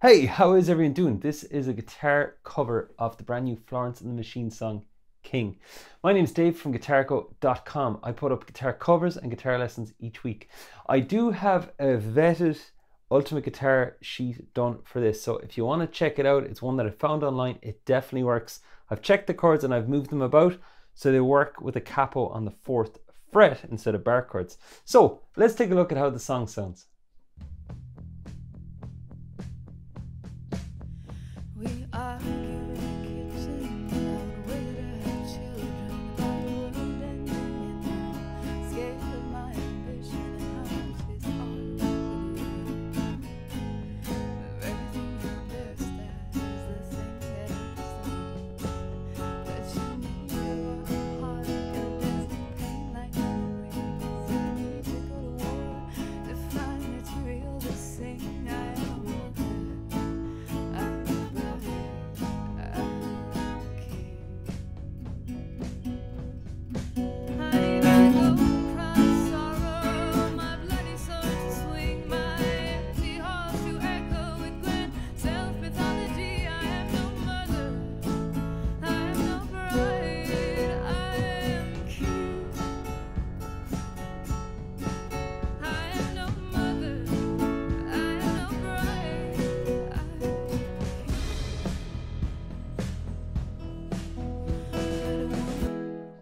Hey, how is everyone doing? This is a guitar cover of the brand new Florence and the Machine song, King. My name's Dave from guitarco.com. I put up guitar covers and guitar lessons each week. I do have a vetted ultimate guitar sheet done for this, so if you want to check it out, it's one that I found online. It definitely works. I've checked the chords and I've moved them about so they work with a capo on the 4th fret instead of bar chords. So let's take a look at how the song sounds.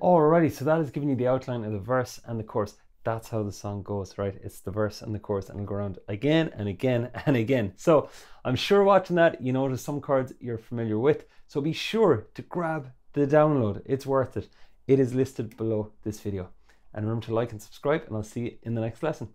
Alrighty, so that is giving you the outline of the verse and the chorus. That's how the song goes, right? It's the verse and the chorus, and it'll go around again and again and again. So I'm sure watching that, you notice some chords you're familiar with. So be sure to grab the download. It's worth it. It is listed below this video. And remember to like and subscribe, and I'll see you in the next lesson.